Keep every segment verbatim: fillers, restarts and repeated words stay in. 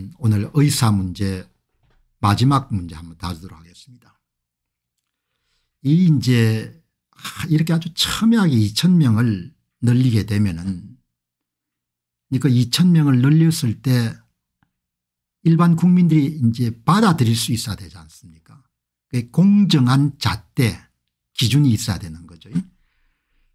저는 오늘 의사 문제 마지막 문제 한번 다루도록 하겠습니다. 이 이제 이렇게 아주 첨예하게 이천 명을 늘리게 되면은 그 이천 명을 늘렸을 때 일반 국민들이 이제 받아들일 수 있어야 되지 않습니까? 공정한 잣대 기준이 있어야 되는 거죠.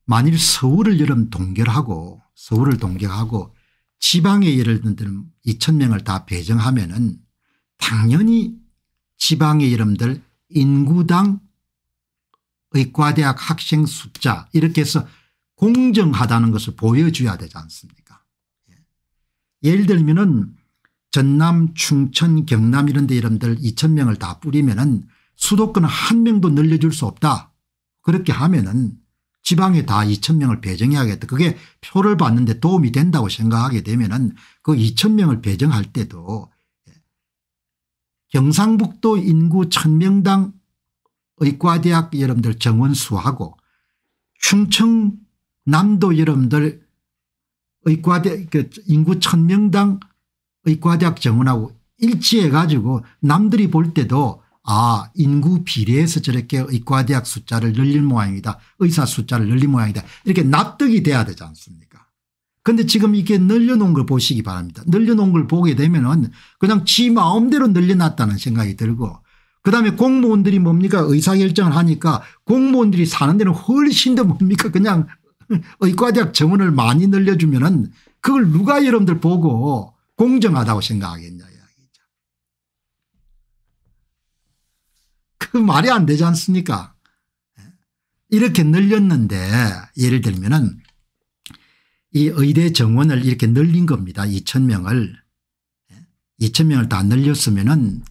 만일 서울을 여러분 동결하고 서울을 동결하고 지방에 예를 들면 이천 명을 다 배정하면은 당연히 지방의 여러분들 인구당 의과대학 학생 숫자 이렇게 해서 공정하다는 것을 보여줘야 되지 않습니까? 예를 들면은 전남, 충청, 경남 이런 데 여러분들 이천 명을 다 뿌리면은 수도권은 한 명도 늘려줄 수 없다. 그렇게 하면은 지방에 다 이천 명을 배정해야겠다. 그게 표를 받는데 도움이 된다고 생각하게 되면은 그 이천 명을 배정할 때도 경상북도 인구 천 명당 의과대학 여러분들 정원수하고 충청남도 여러분들 의과대 인구 천 명당 의과대학 정원하고 일치해 가지고 남들이 볼 때도 아 인구 비례해서 저렇게 의과대학 숫자를 늘릴 모양이다. 의사 숫자를 늘릴 모양이다. 이렇게 납득이 돼야 되지 않습니까? 그런데 지금 이게 늘려놓은 걸 보시기 바랍니다. 늘려놓은 걸 보게 되면은 그냥 지 마음대로 늘려놨다는 생각이 들고 그다음에 공무원들이 뭡니까 의사결정을 하니까 공무원들이 사는 데는 훨씬 더 뭡니까 그냥 의과대학 정원을 많이 늘려주면은 그걸 누가 여러분들 보고 공정하다고 생각하겠냐 이야기죠. 그 말이 안 되지 않습니까? 이렇게 늘렸는데 예를 들면은 이 의대 정원을 이렇게 늘린 겁니다. 이천 명을 이천 명을 다 늘렸으면은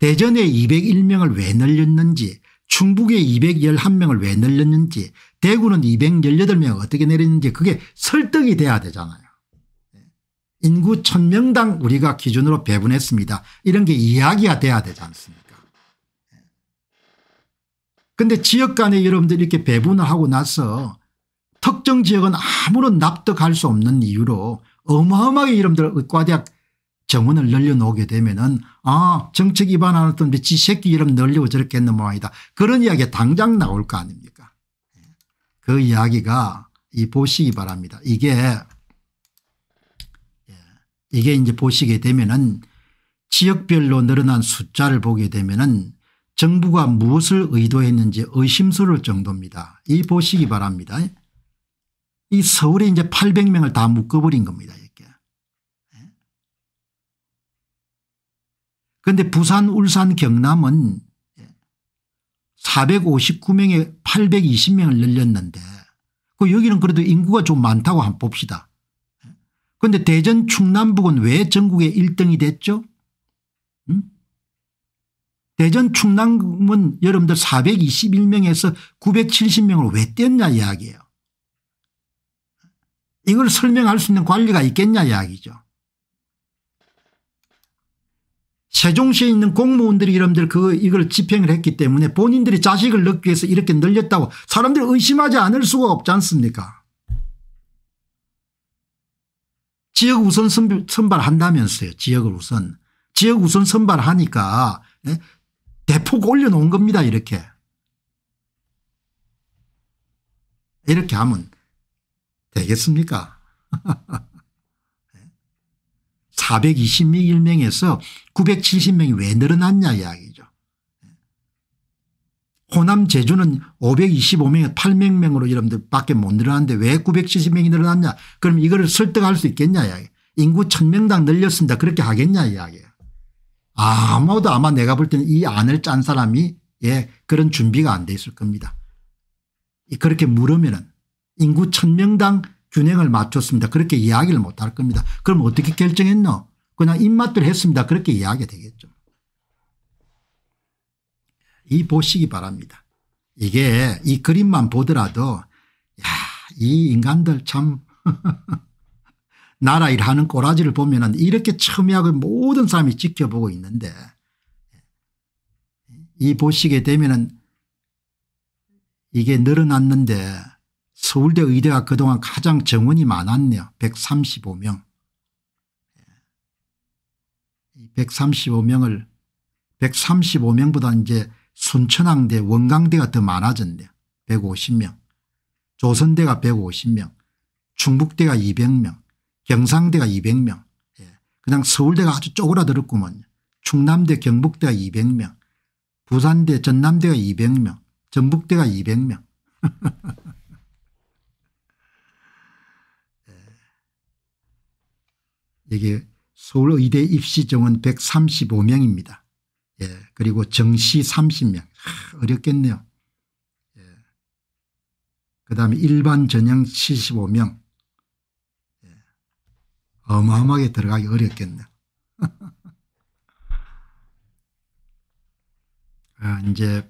대전에 이백일 명을 왜 늘렸는지 충북에 이백십일 명을 왜 늘렸는지 대구는 이백십팔 명을 어떻게 내렸는지 그게 설득이 돼야 되잖아요. 인구 천 명당 우리가 기준으로 배분했습니다. 이런 게 이야기가 돼야 되지 않습니까? 그런데 지역 간에 여러분들이 이렇게 배분을 하고 나서 특정 지역은 아무런 납득할 수 없는 이유로 어마어마하게 여러분들 의과대학 정원을 늘려놓게 되면은 아 정책 입안 안 했던 지 새끼 이름 늘리고 저렇게 했는 모양이다. 그런 이야기가 당장 나올 거 아닙니까? 그 이야기가 이 보시기 바랍니다. 이게 이게 이제 보시게 되면은 지역별로 늘어난 숫자를 보게 되면은 정부가 무엇을 의도했는지 의심스러울 정도입니다. 이 보시기 바랍니다. 이 서울에 이제 팔백 명을 다 묶어버린 겁니다. 이렇게. 그런데 부산, 울산, 경남은 사백오십구 명에 팔백이십 명을 늘렸는데 그 여기는 그래도 인구가 좀 많다고 한번 봅시다. 그런데 대전 충남북은 왜 전국의 일 등이 됐죠? 음? 대전 충남은 여러분들 사백이십일 명에서 구백칠십 명을 왜 뗐냐 이야기예요. 이걸 설명할 수 있는 관리가 있겠냐 이야기죠. 세종시에 있는 공무원들이 여러분들 그 이걸 집행을 했기 때문에 본인들이 자식을 넣기 위해서 이렇게 늘렸다고 사람들이 의심하지 않을 수가 없지 않습니까? 지역 우선 선발한다면서요. 지역을 우선. 지역 우선 선발하니까 대폭 올려놓은 겁니다. 이렇게. 이렇게 하면 되겠습니까? 사백이십일 명에서 구백칠십 명이 왜 늘어났냐 이야기죠. 호남 제주는 오백이십오 명에서 팔백 명으로 여러분들 밖에 못 늘어났는데 왜 구백칠십 명이 늘어났냐. 그럼 이걸 설득할 수 있겠냐 이야기. 인구 천 명당 늘렸습니다. 그렇게 하겠냐 이야기예요. 아무도 아마 내가 볼 때는 이 안을 짠 사람이 예 그런 준비가 안 돼 있을 겁니다. 그렇게 물으면은 인구 천 명당 균형을 맞췄습니다. 그렇게 이야기를 못 할 겁니다. 그럼 어떻게 결정했노? 그냥 입맛들 했습니다. 그렇게 이야기가 되겠죠. 이 보시기 바랍니다. 이게 이 그림만 보더라도 야, 이 인간들 참 나라 일하는 꼬라지를 보면은 이렇게 첨예하게 모든 사람이 지켜보고 있는데 이 보시게 되면은 이게 늘어났는데 서울대 의대가 그동안 가장 정원이 많았네요. 백삼십오 명. 백삼십오 명을 백삼십오 명보다 이제 순천향대 원광대가 더 많아졌네요. 백오십 명. 조선대가 백오십 명. 충북대가 이백 명. 경상대가 이백 명. 예. 그냥 서울대가 아주 쪼그라들었구먼. 충남대 경북대가 이백 명. 부산대 전남대가 이백 명. 전북대가 이백 명. 이게 서울의대 입시정원 백삼십오 명입니다. 예, 그리고 정시 삼십 명. 하, 어렵겠네요. 예. 그다음에 일반 전형 칠십오 명. 예. 어마어마하게 들어가기 어렵겠네요. 아, 이제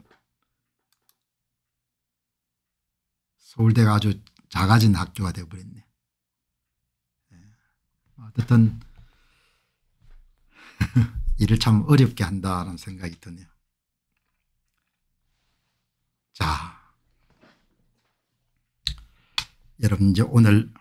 서울대가 아주 작아진 학교가 되어버렸네. 어쨌든 일을 참 어렵게 한다는 생각이 드네요. 자, 여러분 이제 오늘